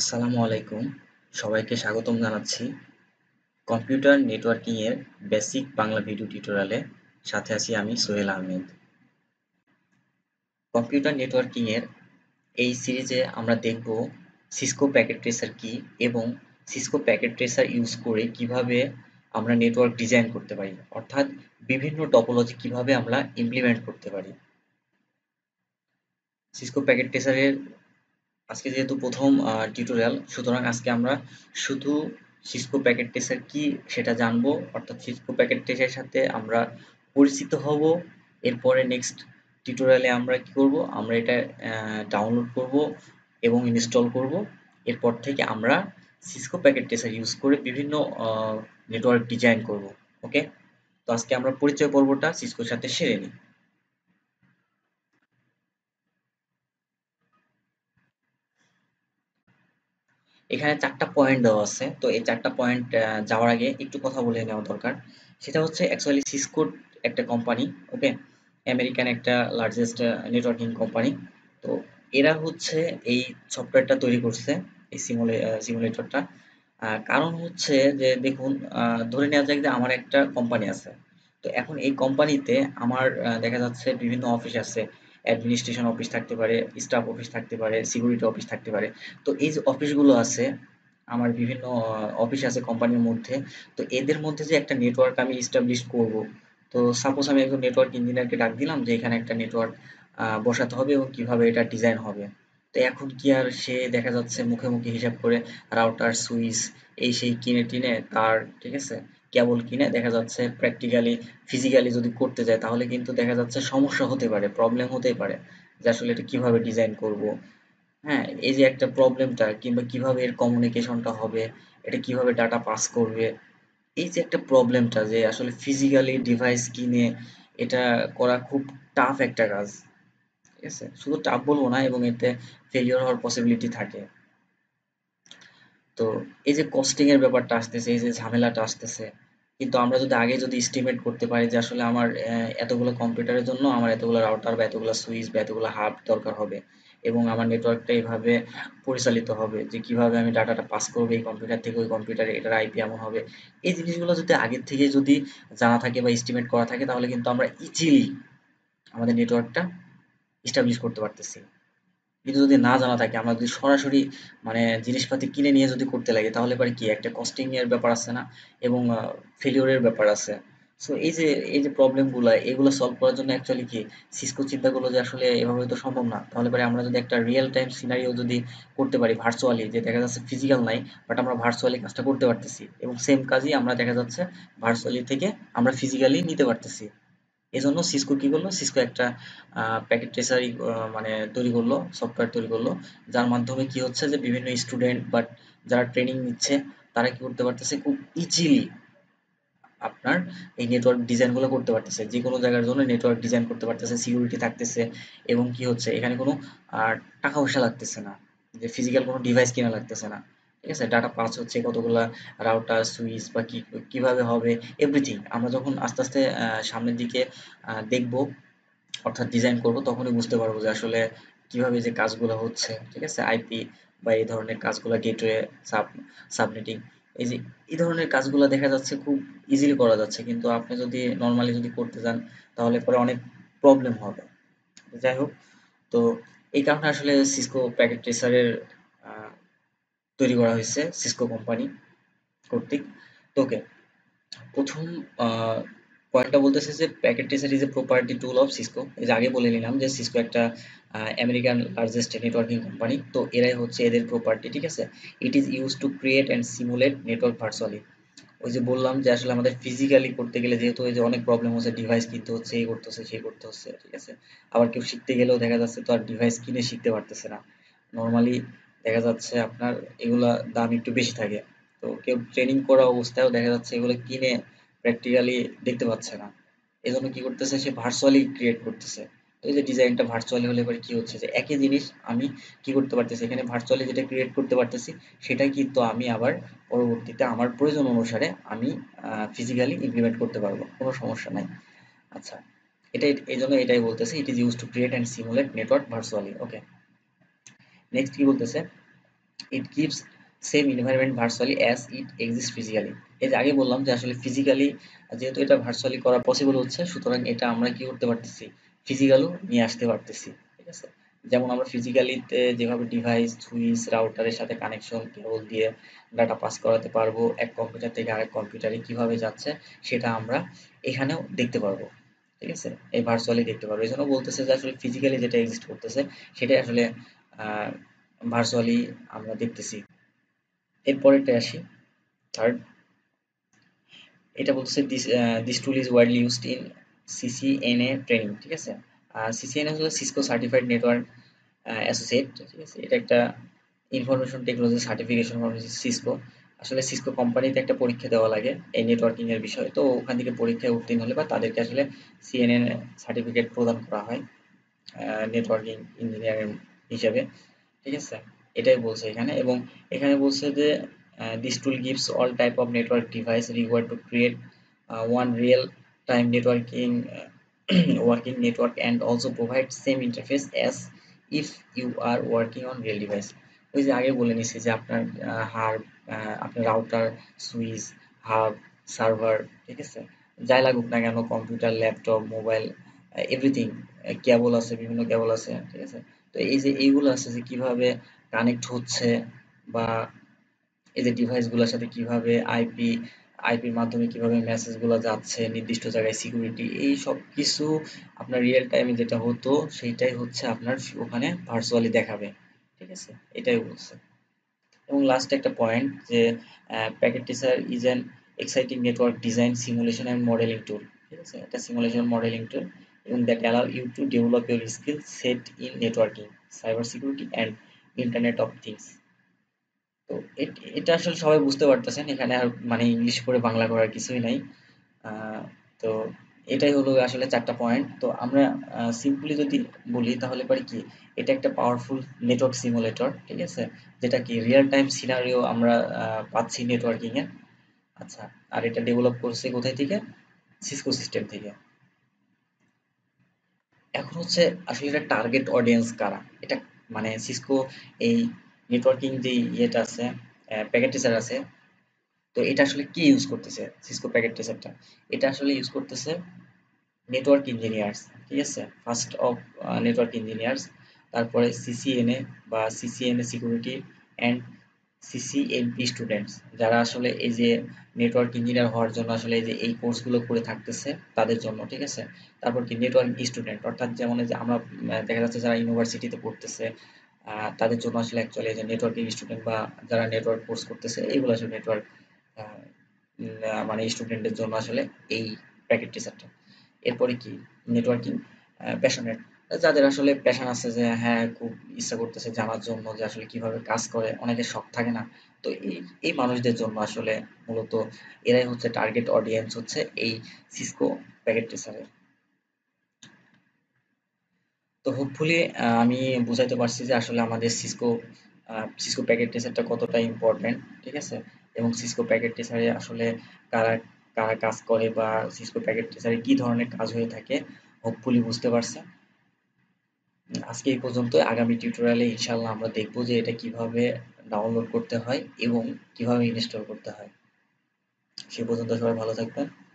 আসসালামু আলাইকুম সবাইকে স্বাগতম জানাচ্ছি কম্পিউটার নেটওয়ার্কিং এর বেসিক বাংলা ভিডিও টিউটোরিয়ালে সাথে আছি আমি সোহেল আহমেদ কম্পিউটার নেটওয়ার্কিং এর এই সিরিজে আমরা দেখব সিসকো প্যাকেট ট্রেসার কি এবং সিসকো প্যাকেট ট্রেসার ইউজ করে কিভাবে আমরা নেটওয়ার্ক ডিজাইন করতে পারি অর্থাৎ বিভিন্ন টপোলজি কিভাবে আমরা ইমপ্লিমেন্ট করতে পারি সিসকো প্যাকেট ট্রেসারের আজকে যেহেতু প্রথম টিউটোরিয়াল সুতরাং আজকে আমরা শুধু সিসকো প্যাকেট ট্রেসার কি সেটা জানবো অর্থাৎ সিসকো প্যাকেট ট্রেসারের সাথে আমরা পরিচিত হব এরপরে নেক্সট টিউটোরিয়ালে আমরা কি করব আমরা এটা ডাউনলোড করব এবং ইনস্টল করব এরপর থেকে আমরা সিসকো প্যাকেট ট্রেসার ইউজ করে বিভিন্ন নেটওয়ার্ক ডিজাইন করব ওকে তো আজকে আমরা পরিচয় পর্বটা সিসকোর সাথে সেরে নিই এখানে চারটা পয়েন্ট দেওয়া আছে তো এই চারটা পয়েন্ট যাওয়ার আগে একটু কথা বলে নেওয়া দরকার সেটা হচ্ছে অ্যাকচুয়ালি সিসকো একটা কোম্পানি ওকে আমেরিকান একটা লার্জেস্ট নেটওয়ার্কিং কোম্পানি তো এরা হচ্ছে এই সফটওয়্যারটা তৈরি করছে এই সিমুলেটরটা কারণ হচ্ছে যে দেখুন ধরে নেওয়া যাক যে আমার একটা কোম্পানি আছে তো এখন এই কোম্পানিতে আমার দেখা যাচ্ছে বিভিন্ন অফিস আছে অ্যাডমিনিস্ট্রেশন অফিস থাকতে পারে স্টাফ অফিস থাকতে পারে সিকিউরিটি অফিস থাকতে পারে তো এই যে অফিসগুলো আছে আমার বিভিন্ন অফিস আছে কোম্পানির মধ্যে তো এদের মধ্যে যে একটা নেটওয়ার্ক আমি এস্টাবলিশ করব তো সাপোজ আমি একজন নেটওয়ার্ক ইঞ্জিনিয়ারকে ডাক দিলাম যে এখানে একটা নেটওয়ার্ক বসাতে হবে এবং কিভাবে এটা ডিজাইন হবে তো এখন কি আর সে দেখা যাচ্ছে মুখে মুখে হিসাব করে রাউটার সুইচ এই সেই কিনে টিনে তার ঠিক আছে কেবল কিনে দেখা যাচ্ছে প্র্যাকটিক্যালি ফিজিক্যালি যদি করতে যায় তাহলে কিন্তু দেখা যাচ্ছে সমস্যা হতে পারে প্রবলেম হতেই পারে যে আসলে এটা কিভাবে ডিজাইন করব হ্যাঁ এই যে একটা প্রবলেমটা কিংবা কিভাবে এর কমিউনিকেশনটা হবে এটা কিভাবে ডাটা পাস করবে এই যে একটা প্রবলেমটা যে আসলে ফিজিক্যালি ডিভাইস কিনে এটা করা খুব টাফ একটা কাজ ঠিক আছে শুধু টাফ বলবো না এবং এতে ফেলিওর হওয়ার পসিবিলিটি থাকে তো এই যে কস্টিং এর ব্যাপারটা আসতেছে এই যে ঝামেলাটা আসতেছে কিন্তু আমরা যদি আগে যদি এস্টিমেট করতে পারি যে আসলে আমার এতগুলো কম্পিউটারের জন্য আমার এতগুলো রাউটার বা এতগুলো সুইচ বা এতগুলো হাব দরকার হবে এবং আমার নেটওয়ার্কটা এইভাবে পরিচালিত হবে যে কিভাবে আমি ডাটাটা পাস করব এই কম্পিউটার থেকে ওই কম্পিউটারে এটার আইপি এমন হবে এই জিনিসগুলো যদি আগে থেকে যদি জানা থাকে বা এস্টিমেট করা থাকে তাহলে কিন্তু আমরা ইজিলি আমাদের নেটওয়ার্কটা এস্টাবলিশ করতে পারতেছি কিন্তু যদি না জানা থাকে আমরা যদি সরাসরি মানে জিনিসপাতি কিনে নিয়ে যদি করতে লাগে তাহলে পরে কি একটা কস্টিং এর ব্যাপার আছে না এবং ফেলিওরের ব্যাপার আছে সো এই যে প্রবলেমগুলো এগুলো সলভ করার জন্য অ্যাকচুয়ালি কি সিসকো চিন্তা করলো যে আসলে এভাবে তো সম্ভব না তাহলে পরে আমরা যদি একটা রিয়েল টাইম সিনারিও যদি করতে পারি ভার্চুয়ালি যে দেখা যাচ্ছে ফিজিক্যাল নাই বাট আমরা ভার্চুয়ালি কাজটা করতে পারতেছি এবং সেম কাজই আমরা দেখা যাচ্ছে ভার্চুয়ালি থেকে আমরা ফিজিক্যালি নিতে পারতেছি এজন্য সিসকো কি করলো সিসকো একটা প্যাকেট ট্রেসার মানে তৈরি করলো সফটওয়্যার তৈরি করলো যার মাধ্যমে কি হচ্ছে যে বিভিন্ন স্টুডেন্ট বাট যারা ট্রেনিং নিচ্ছে তারা কি করতে পারতেছে খুব ইজিলি আপনার এই নেটওয়ার্ক ডিজাইনগুলো করতে পারতেছে যে কোনো জায়গার জন্য নেটওয়ার্ক ডিজাইন করতে পারতেছে সিকিউরিটি থাকতেছে এবং কি হচ্ছে এখানে কোনো টাকা পয়সা লাগতেছে না যে ফিজিক্যাল কোনো ডিভাইস কিনা লাগতেছে না ঠিক আছে ডাটা পাস হচ্ছে কতগুলা রাউটার সুইচ বা কিভাবে হবে এভরিথিং আমরা যখন আস্তে আস্তে সামনের দিকে দেখব অর্থাৎ ডিজাইন করব তখনই বুঝতে পারবো যে আসলে কিভাবে যে কাজগুলো হচ্ছে ঠিক আছে আইপি বা এই ধরনের কাজগুলো গেটওয়ে সাবনেটিং এই ধরনের কাজগুলো দেখা যাচ্ছে খুব ইজিলি করা যাচ্ছে কিন্তু আপনি যদি নর্মালি যদি করতে যান তাহলে পরে অনেক প্রবলেম হবে যাই হোক তো এই কারণে আসলে সিসকো প্যাকেট ট্রেসারের তৈরি করা হয়েছে সিসকো কোম্পানি কর্তৃক তো ওকে প্রথম পয়েন্টটা বলতেছে যে packet tracer is a property tool of Cisco এই যে আগে বলে নিলাম যে সিসকো একটা আমেরিকান লার্জেস্ট নেটওয়ার্কিং কোম্পানি তো এরাই হচ্ছে এদের প্রপার্টি ঠিক আছে it is use to create and simulate network virtually ওই যে বললাম যে আসলে আমাদের ফিজিক্যালি করতে গেলে যেহেতু ওই যে অনেক প্রবলেম হচ্ছে ডিভাইস কিনতে হচ্ছে এই করতে হচ্ছে সেই করতে হচ্ছে ঠিক আছে আবার কেউ শিখতে গেলেও দেখা যাচ্ছে তো আর ডিভাইস কিনে শিখতে পারতেছে না নর্মালি দেখা যাচ্ছে আপনার এগুলা দাম একটু বেশি থাকে তো কেউ ট্রেনিং করা অবস্থায়ও দেখা যাচ্ছে এগুলো কিনে প্র্যাকটিক্যালি দেখতে পাচ্ছে না এজন্য কি করতেছে সে ভার্চুয়ালি ক্রিয়েট করতেছে তো এই যে ডিজাইনটা ভার্চুয়ালি হলে পরে কি হচ্ছে যে একই জিনিস আমি কি করতে পারতেছি এখানে ভার্চুয়ালি যেটা ক্রিয়েট করতে পারতেছি সেটা কিন্তু আমি আবার পরবর্তীতে আমার প্রয়োজন অনুসারে আমি ফিজিক্যালি ইমপ্লিমেন্ট করতে পারবো কোনো সমস্যা নাই আচ্ছা এটা এই জন্য এটাই বলতেছে it is use to create and simulate network virtually okay next কি বলতেছে it gives same environment virtually as it exists physically. এই যে আগে বললাম যে আসলে ফিজিক্যালি যেহেতু এটা ভার্চুয়ালি করা পসিবল হচ্ছে, সুতরাং এটা আমরা কি করতে পারতেছি, ফিজিক্যালও নিয়ে আসতে পারতেছি। ঠিক আছে, যেমন আমরা ফিজিক্যালিতে যেভাবে ডিভাইস সুইচ রাউটারের সাথে কানেকশন কেবল দিয়ে ডাটা পাস করাতে পারবো, এক কম্পিউটার থেকে আরেক কম্পিউটারে কিভাবে যাচ্ছে সেটা আমরা এখানেও দেখতে পারবো। ঠিক আছে, এই ভার্চুয়ালি দেখতে পারবো। এই জন্য বলতেছে যে আসলে ফিজিক্যালি যেটা এক্সিস্ট করতেছে সেটাই আসলে ভার্চুয়ালি আমরা দেখতেছি। এরপরেটা আসি থার্ড, এটা বলতেছে this tool is widely used in CCNA training. ঠিক আছে, CCNA হলো সিসকো সার্টিফাইড নেটওয়ার্ক অ্যাসোসিয়েট। ঠিক আছে, এটা একটা ইনফরমেশন টেকনোলজি সার্টিফিকেশন সিসকো, আসলে সিসকো কোম্পানিতে একটা পরীক্ষা দেওয়া লাগে এই নেটওয়ার্কিং এর বিষয়ে, তো ওখান থেকে পরীক্ষায় উত্তীর্ণ হলে বা তাদেরকে আসলে CCNA সার্টিফিকেট প্রদান করা হয় নেটওয়ার্কিং ইঞ্জিনিয়ারিং হিসাবে। ঠিক আছে, এটাই বলছে এখানে। এবং এখানে বলছে যে this tool gives all type of network device required to create one real time networking working network and also provide same interface as if you are working on real device. ওই যে আগে বলে নিচ্ছি যে আপনার হার্ব, আপনার router switch herb server, ঠিক আছে, যাই লাগুক না কেন computer laptop mobile everything, cable আছে বিভিন্ন কেবল আছে। ঠিক আছে, তো এই যে এইগুলো আছে যে কীভাবে কানেক্ট হচ্ছে বা এই যে ডিভাইসগুলোর সাথে কিভাবে আইপির মাধ্যমে কিভাবে মেসেজগুলো যাচ্ছে নির্দিষ্ট জায়গায়, সিকিউরিটি, এই সব কিছু আপনার রিয়েল টাইমে যেটা হতো সেইটাই হচ্ছে আপনার ওখানে ভার্চুয়ালি দেখাবে। ঠিক আছে, এটাই বলছে। এবং লাস্ট একটা পয়েন্ট যে packet tracer is an exciting network design simulation and modelling tool. ঠিক আছে, এটা সিমুলেশন মডেলিং টুল এবং that allow you to develop your skill set in networking cyber security and internet of things. তো এটা আসলে সবাই বুঝতে পারতেছেন, এখানে আর মানে ইংলিশ করে বাংলা করার কিছুই নাই। তো এটাই হলো আসলে চারটা পয়েন্ট। তো আমরা সিম্পলি যদি বলি তাহলে পরে কি, এটা একটা পাওয়ারফুল নেটওয়ার্ক সিমুলেটর। ঠিক আছে, যেটা কি রিয়েল টাইম সিনারিও আমরা পাচ্ছি নেটওয়ার্কিংয়ে। আচ্ছা, আর এটা ডেভেলপ করছে কোথায় থেকে, সিসকো সিস্টেম থেকে। এখন হচ্ছে আসলে এটা টার্গেট অডিয়েন্স কারা, এটা মানে সিসকো এই নেটওয়ার্কিং যে ইয়েটা আছে প্যাকেট ট্রেসার আছে, তো এটা আসলে কি ইউজ করতেছে সিসকো প্যাকেট ট্রেসারটা, এটা আসলে ইউজ করতেছে নেটওয়ার্ক ইঞ্জিনিয়ার্স। ঠিক আছে, ফার্স্ট অফ নেটওয়ার্ক ইঞ্জিনিয়ার্স, তারপরে CCNA বা CCNA security and CCNP students, যারা আসলে এই যে নেটওয়ার্ক ইঞ্জিনিয়ার হওয়ার জন্য আসলে এই যে এই কোর্সগুলো করে থাকতেছে তাদের জন্য। ঠিক আছে, তারপর কি নেটওয়ার্ক স্টুডেন্ট, অর্থাৎ যেমন যে আমরা দেখা যাচ্ছে যারা ইউনিভার্সিটিতে পড়তেছে তাদের জন্য আসলে অ্যাকচুয়ালি যে নেটওয়ার্কিং স্টুডেন্ট বা যারা নেটওয়ার্ক কোর্স করতেছে এইগুলো আসলে নেটওয়ার্ক মানে স্টুডেন্টদের জন্য আসলে এই প্যাকেট ট্রেসারটা। এরপরে কি নেটওয়ার্কিং প্যাশনেট, যাদের আসলে প্যাশন আছে যে হ্যাঁ খুব ইচ্ছা করতেছে জানার জন্য যে আসলে কিভাবে কাজ করে, অনেকে শখ থাকে না, তো এই মানুষদের জন্য আসলে মূলত এরাই হচ্ছে টার্গেট অডিয়েন্স হচ্ছে এই সিসকো প্যাকেট ট্রেসারের। তো হোপফুলি আমি বুঝাইতে পারছি যে আসলে আমাদের সিসকো প্যাকেট ট্রেসারটা কতটা ইম্পর্টেন্ট। ঠিক আছে, এবং সিসকো প্যাকেট ট্রেসারে আসলে কারা কারা কাজ করে বা সিসকো প্যাকেট ট্রেসারে কী ধরনের কাজ হয়ে থাকে হোপফুলি বুঝতে পারছে। আজকে এই পর্যন্ত। আগামী টিউটোরিয়ালে ইনশাল্লাহ আমরা দেখব যে এটা কিভাবে ডাউনলোড করতে হয় এবং কিভাবে ইনস্টল করতে হয়। সে পর্যন্ত সবাই ভালো থাকবেন।